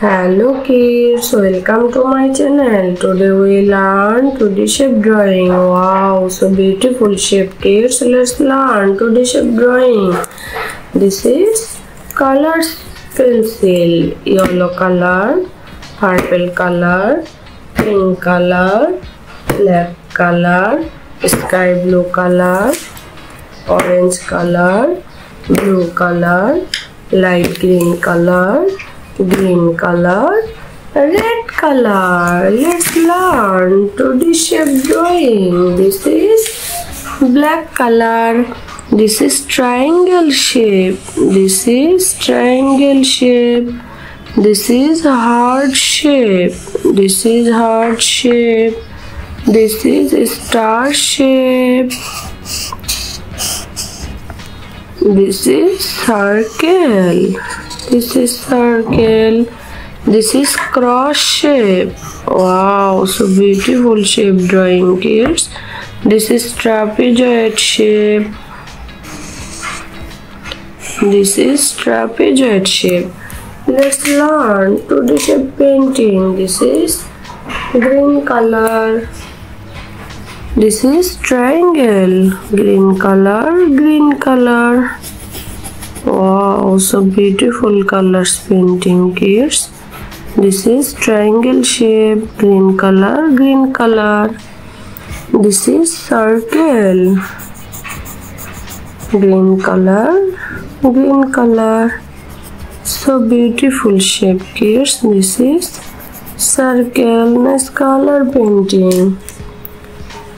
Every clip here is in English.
Hello kids, welcome to my channel. Today we learn 2D shape drawing. Wow, so beautiful shape kids. Let's learn 2D shape drawing. This is color pencil. Yellow color, purple color, pink color, black color, sky blue color, orange color, blue color, light green color, green color, red color. Let's learn 2D shape drawing. This is black color. This is triangle shape. This is triangle shape. This is heart shape. This is heart shape. This is star shape. This is circle. This is circle. This is cross shape. Wow, so beautiful shape drawing kids. This is trapezoid shape. This is trapezoid shape. Let's learn 2D shape painting. This is green color. This is triangle. Green color, green color. Wow, so beautiful colors painting kids. This is triangle shape. Green color, green color. This is circle. Green color, green color. So beautiful shape kids. This is circle. Nice color painting.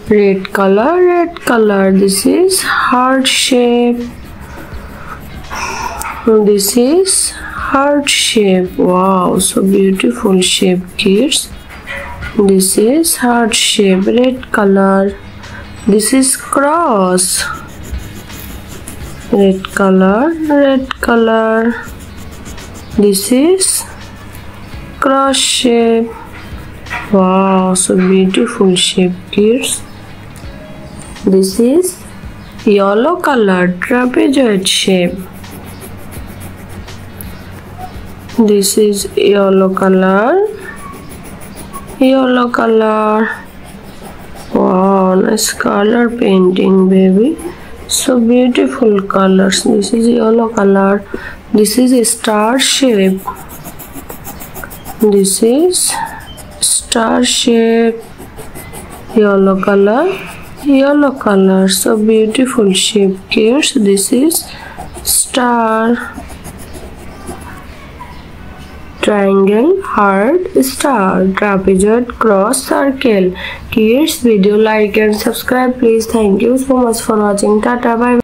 Red color, red color. This is heart shape. This is heart shape. Wow, so beautiful shape kids. This is heart shape. Red color. This is cross. Red color, red color. This is cross shape. Wow, so beautiful shape kids. This is yellow color. Trapezoid shape. This is yellow color, yellow color. Wow, nice color painting baby. So beautiful colors. This is yellow color. This is a star shape. This is star shape. Yellow color, yellow color. So beautiful shape kids. This is star. Triangle, heart, star, trapezoid, cross, circle. Kids, video like and subscribe please. Thank you so much for watching. Tata, bye.